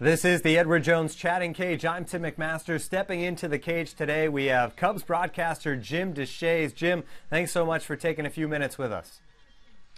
This is the Edward Jones Chatting Cage. I'm Tim McMaster. Stepping into the cage today, we have Cubs broadcaster Jim Deshaies. Jim, thanks so much for taking a few minutes with us.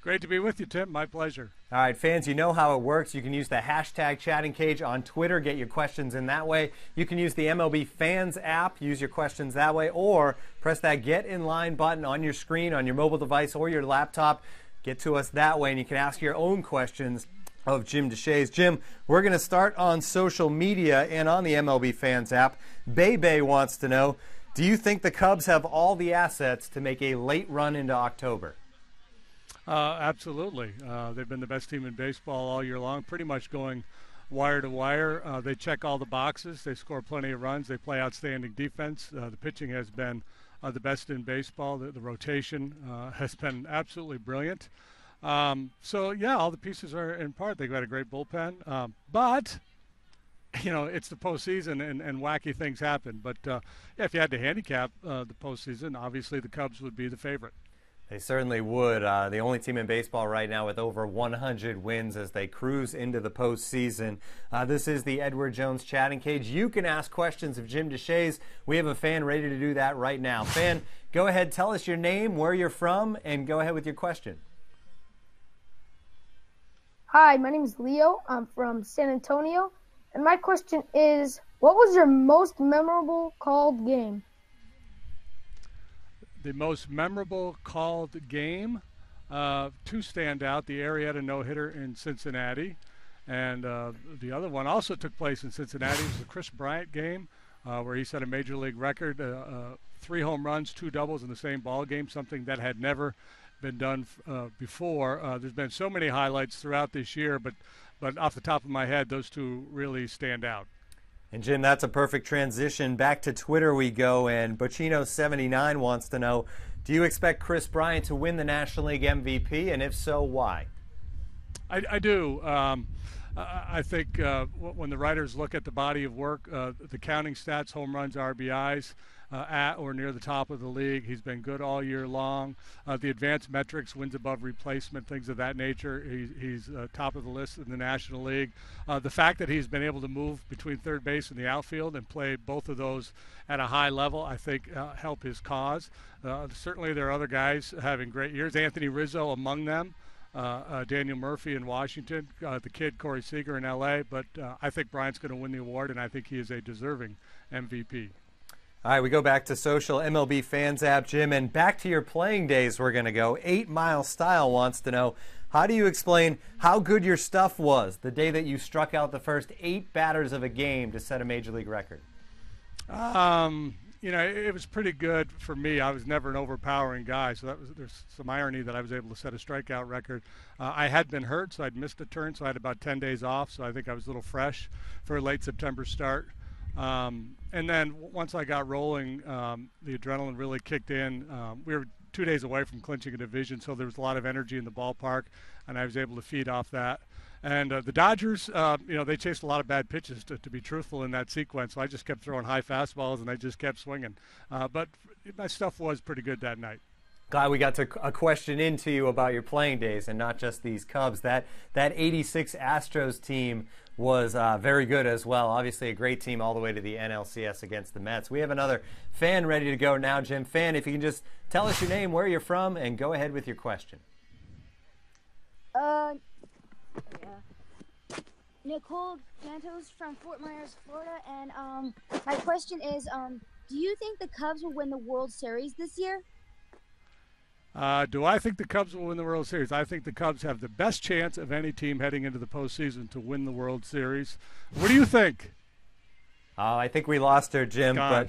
Great to be with you, Tim. My pleasure. All right, fans, you know how it works. You can use the hashtag Chatting Cage on Twitter. Get your questions in that way. You can use the MLB Fans app. Use your questions that way. Or press that Get In Line button on your screen, on your mobile device, or your laptop. Get to us that way, and you can ask your own questions of Jim Deshaies. Jim, we're going to start on social media and on the MLB Fans app. Bebe wants to know, do you think the Cubs have all the assets to make a late run into October? Absolutely. They've been the best team in baseball all year long, pretty much going wire to wire. They check all the boxes. They score plenty of runs. They play outstanding defense. The pitching has been the best in baseball. The rotation has been absolutely brilliant. So, yeah, all the pieces are in part. They've got a great bullpen. But, you know, it's the postseason and wacky things happen. But if you had to handicap the postseason, obviously the Cubs would be the favorite. They certainly would. The only team in baseball right now with over 100 wins as they cruise into the postseason. This is the Edward Jones Chatting Cage. You can ask questions of Jim Deshaies. We have a fan ready to do that right now. Fan, go ahead, tell us your name, where you're from, and go ahead with your question. Hi, my name is Leo. I'm from San Antonio, and my question is, what was your most memorable called game? The most memorable called game? Two stand out, the Arrieta no-hitter in Cincinnati, and the other one also took place in Cincinnati. It was the Chris Bryant game where he set a major league record, 3 home runs, 2 doubles in the same ball game, something that had never been done before. There's been so many highlights throughout this year, but off the top of my head, those two really stand out. And Jim, that's a perfect transition. Back to Twitter we go, and Bocchino79 wants to know, do you expect Chris Bryant to win the National League MVP, and if so, why? I do. I think when the writers look at the body of work, the counting stats, home runs, RBIs, at or near the top of the league. He's been good all year long. The advanced metrics, wins above replacement, things of that nature, he's top of the list in the National League. The fact that he's been able to move between third base and the outfield and play both of those at a high level, I think help his cause. Certainly there are other guys having great years, Anthony Rizzo among them. Daniel Murphy in Washington, the kid Corey Seager in LA, but I think Bryant's going to win the award, and I think he is a deserving MVP. All right, we go back to social MLB Fans app, Jim, and back to your playing days we're going to go. 8 Mile Style wants to know, how do you explain how good your stuff was the day that you struck out the first 8 batters of a game to set a major league record? You know, it was pretty good for me. I was never an overpowering guy, so there's some irony that I was able to set a strikeout record. I had been hurt, so I'd missed a turn, so I had about 10 days off, so I think I was a little fresh for a late September start. And then once I got rolling, the adrenaline really kicked in. We were 2 days away from clinching a division, so there was a lot of energy in the ballpark, and I was able to feed off that. And the Dodgers, you know, they chased a lot of bad pitches, to be truthful, in that sequence. So I just kept throwing high fastballs, and I just kept swinging. But my stuff was pretty good that night. Glad we got to a question into you about your playing days and not just these Cubs. That 86 Astros team was very good as well. Obviously a great team all the way to the NLCS against the Mets. We have another fan ready to go now, Jim. Fan, if you can just tell us your name, where you're from, and go ahead with your question. Nicole Santos from Fort Myers, Florida, and my question is, do you think the Cubs will win the World Series this year? Do I think the Cubs will win the World Series? I think the Cubs have the best chance of any team heading into the postseason to win the World Series. What do you think? I think we lost her, Jim, but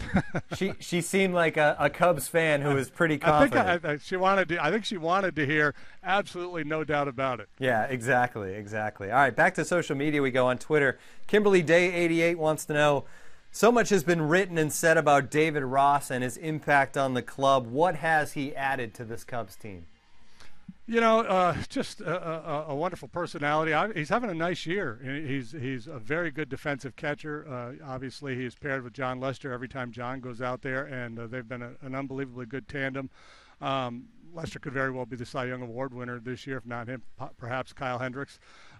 she seemed like a Cubs fan who was pretty confident. I think she wanted to hear absolutely no doubt about it. Yeah, exactly. All right, back to social media we go on Twitter. KimberlyDay88 wants to know, so much has been written and said about David Ross and his impact on the club. What has he added to this Cubs team? You know, just a wonderful personality. He's having a nice year. He's a very good defensive catcher. Obviously, he's paired with John Lester every time John goes out there, and they've been an unbelievably good tandem. Lester could very well be the Cy Young Award winner this year, if not him, perhaps Kyle Hendricks.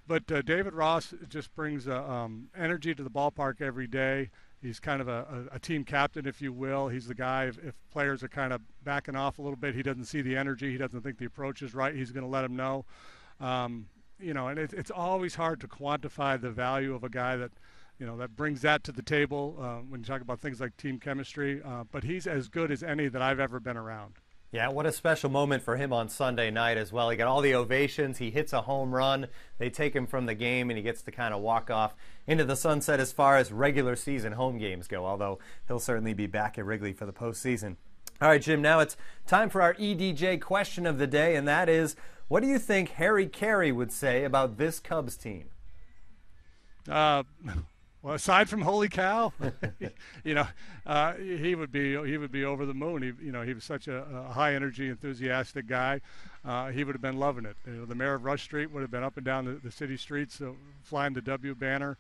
But David Ross just brings energy to the ballpark every day. He's kind of a team captain, if you will. He's the guy, if players are kind of backing off a little bit, he doesn't see the energy, he doesn't think the approach is right, he's going to let them know. You know, and it's always hard to quantify the value of a guy that, you know, that brings that to the table when you talk about things like team chemistry. But he's as good as any that I've ever been around. Yeah, what a special moment for him on Sunday night as well. He got all the ovations. He hits a home run. They take him from the game, and he gets to kind of walk off into the sunset as far as regular season home games go, although he'll certainly be back at Wrigley for the postseason. All right, Jim, now it's time for our EDJ question of the day, and that is, what do you think Harry Carey would say about this Cubs team? Well, aside from holy cow, you know, he would be over the moon. He, you know, he was such a high energy, enthusiastic guy. He would have been loving it. You know, the mayor of Rush Street would have been up and down the city streets, flying the W banner.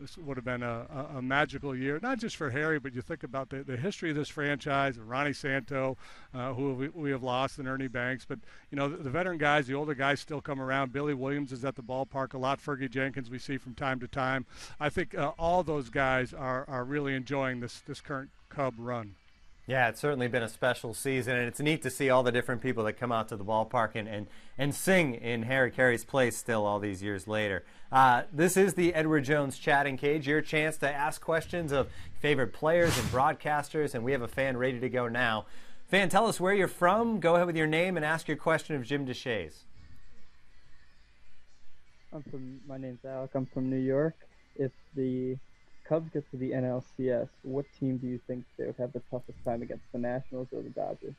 This would have been a magical year, not just for Harry, but you think about the history of this franchise, Ronnie Santo, who we have lost, and Ernie Banks. But, you know, the veteran guys, the older guys still come around. Billy Williams is at the ballpark a lot. Fergie Jenkins we see from time to time. I think all those guys are really enjoying this current Cub run. Yeah, it's certainly been a special season, and it's neat to see all the different people that come out to the ballpark and sing in Harry Carey's place still all these years later. This is the Edward Jones Chatting Cage, your chance to ask questions of favorite players and broadcasters, and we have a fan ready to go now. Fan, tell us where you're from. Go ahead with your name and ask your question of Jim Deshaies. My name's Alec. I'm from New York. If the Cubs get to the NLCS, what team do you think they would have the toughest time against, the Nationals or the Dodgers?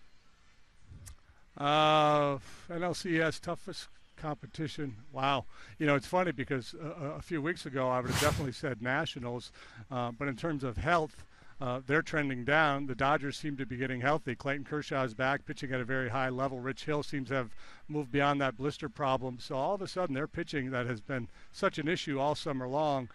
NLCS, toughest competition. Wow. You know, it's funny because a few weeks ago I would have definitely said Nationals, but in terms of health, they're trending down. The Dodgers seem to be getting healthy. Clayton Kershaw is back, pitching at a very high level. Rich Hill seems to have moved beyond that blister problem. So all of a sudden, their pitching that has been such an issue all summer long,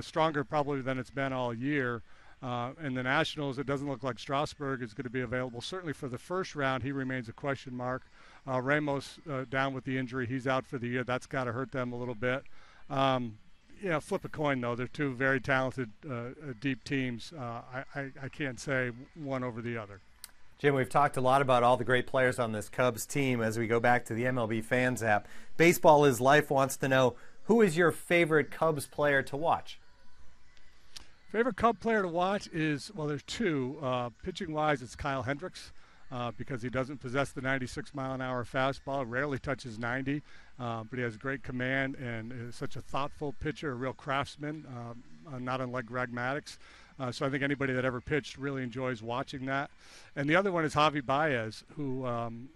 stronger probably than it's been all year. And the Nationals, it doesn't look like Strasburg is going to be available. Certainly for the first round, he remains a question mark. Ramos down with the injury. He's out for the year. That's got to hurt them a little bit. Yeah, flip a coin, though. They're two very talented, deep teams. I can't say one over the other. Jim, we've talked a lot about all the great players on this Cubs team as we go back to the MLB Fans app. Baseball is Life wants to know, who is your favorite Cubs player to watch? Favorite Cub player to watch is, well, there's two. Pitching-wise, it's Kyle Hendricks. Because he doesn't possess the 96-mile-an-hour fastball, rarely touches 90, but he has great command and is such a thoughtful pitcher, a real craftsman, not unlike Greg Maddux. So I think anybody that ever pitched really enjoys watching that. And the other one is Javi Baez, who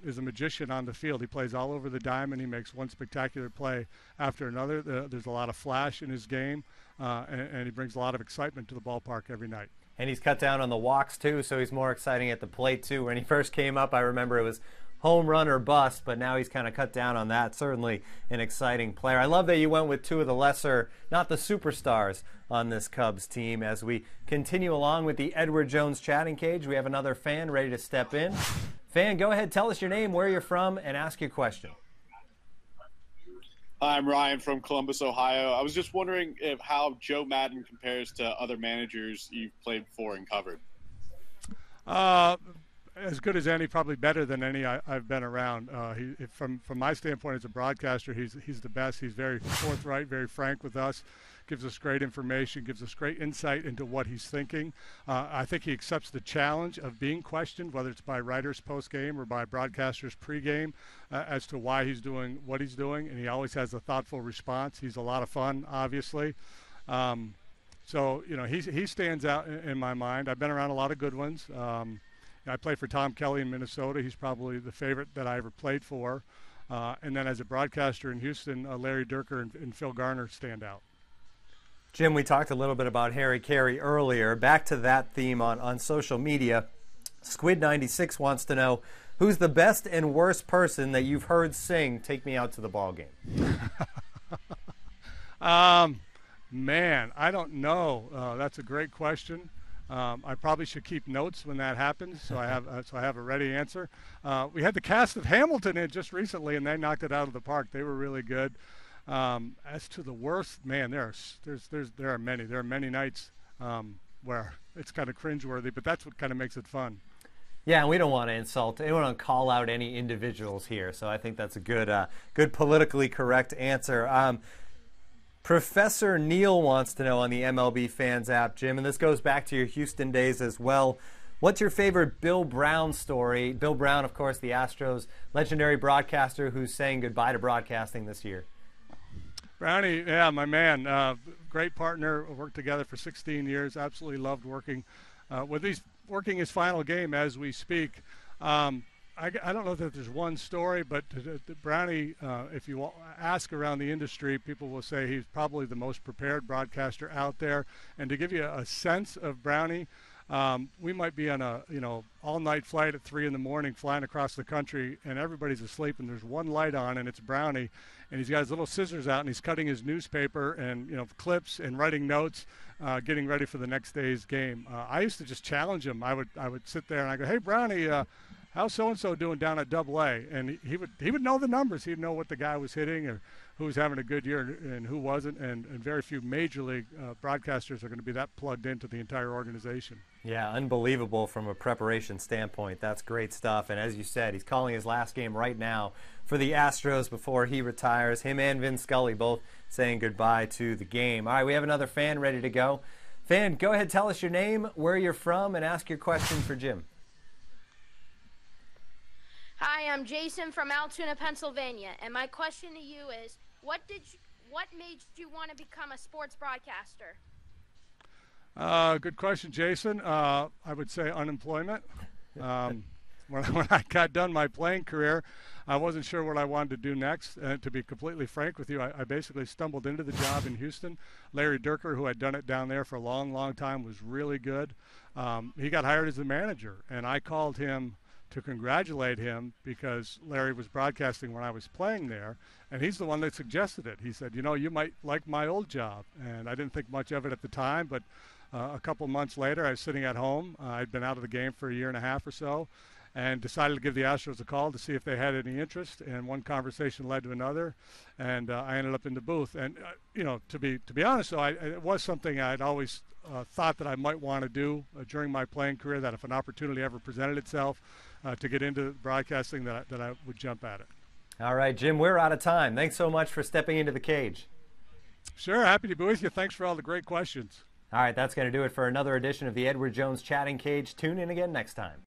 is a magician on the field. He plays all over the diamond. He makes one spectacular play after another. There's a lot of flash in his game, and he brings a lot of excitement to the ballpark every night. And he's cut down on the walks, too, so he's more exciting at the plate, too. When he first came up, I remember it was home run or bust, but now he's kind of cut down on that. Certainly an exciting player. I love that you went with two of the lesser, not the superstars, on this Cubs team. As we continue along with the Edward Jones Chatting Cage, we have another fan ready to step in. Fan, go ahead, tell us your name, where you're from, and ask your question. Hi, I'm Ryan from Columbus, Ohio. I was just wondering how Joe Madden compares to other managers you've played for and covered. As good as any, probably better than any I've been around. From my standpoint as a broadcaster, he's the best. He's very forthright, very frank with us. Gives us great information, gives us great insight into what he's thinking. I think he accepts the challenge of being questioned, whether it's by writers post-game or by broadcasters pre-game, as to why he's doing what he's doing, and he always has a thoughtful response. He's a lot of fun, obviously. So, you know, he stands out in my mind. I've been around a lot of good ones. I played for Tom Kelly in Minnesota. He's probably the favorite that I ever played for. And then as a broadcaster in Houston, Larry Durker and Phil Garner stand out. Jim, we talked a little bit about Harry Carey earlier. Back to that theme on social media, Squid96 wants to know, who's the best and worst person that you've heard sing "Take Me Out to the Ball Game"? Man, I don't know. That's a great question. I probably should keep notes when that happens, so I have a ready answer. We had the cast of Hamilton in just recently, and they knocked it out of the park. They were really good. As to the worst, man, there are many. There are many nights where it's kind of cringeworthy, but that's what kind of makes it fun. Yeah, and we don't want to insult. We don't want to call out any individuals here. So I think that's a good, good politically correct answer. Professor Neil wants to know on the MLB Fans app, Jim, and this goes back to your Houston days as well. What's your favorite Bill Brown story? Bill Brown, of course, the Astros legendary broadcaster who's saying goodbye to broadcasting this year. Brownie, yeah, my man, great partner. Worked together for 16 years. Absolutely loved working with these. Working his final game as we speak. I don't know that there's one story, but Brownie, if you ask around the industry, people will say he's probably the most prepared broadcaster out there. And to give you a sense of Brownie, we might be on a all-night flight at 3 in the morning, flying across the country, and everybody's asleep, and there's one light on, and it's Brownie, and he's got his little scissors out, and he's cutting his newspaper and clips and writing notes, getting ready for the next day's game. I used to just challenge him. I would sit there and I go, hey Brownie, how's so and so doing down at AA? And he would know the numbers. He'd know what the guy was hitting or who was having a good year and who wasn't, and very few major league broadcasters are going to be that plugged into the entire organization. Yeah, unbelievable from a preparation standpoint. That's great stuff. And as you said, he's calling his last game right now for the Astros before he retires. Him and Vin Scully both saying goodbye to the game. All right, we have another fan ready to go. Fan, go ahead, tell us your name, where you're from, and ask your question for Jim. Hi, I'm Jason from Altoona, Pennsylvania, and my question to you is, what made you want to become a sports broadcaster? Good question, Jason. I would say unemployment. When I got done my playing career, I wasn't sure what I wanted to do next. And to be completely frank with you, I basically stumbled into the job in Houston. Larry Durker, who had done it down there for a long, long time, was really good. He got hired as the manager, and I called him to congratulate him because Larry was broadcasting when I was playing there, and he's the one that suggested it. He said, you might like my old job. And I didn't think much of it at the time, but a couple months later, I was sitting at home. I'd been out of the game for a year and a half or so, and decided to give the Astros a call to see if they had any interest, and one conversation led to another, and I ended up in the booth. And to be honest, though, it was something I'd always thought that I might want to do during my playing career, that if an opportunity ever presented itself to get into broadcasting, that I would jump at it. All right, Jim, we're out of time. Thanks so much for stepping into the cage. Sure, happy to be with you. Thanks for all the great questions. All right, that's going to do it for another edition of the Edward Jones Chatting Cage. Tune in again next time.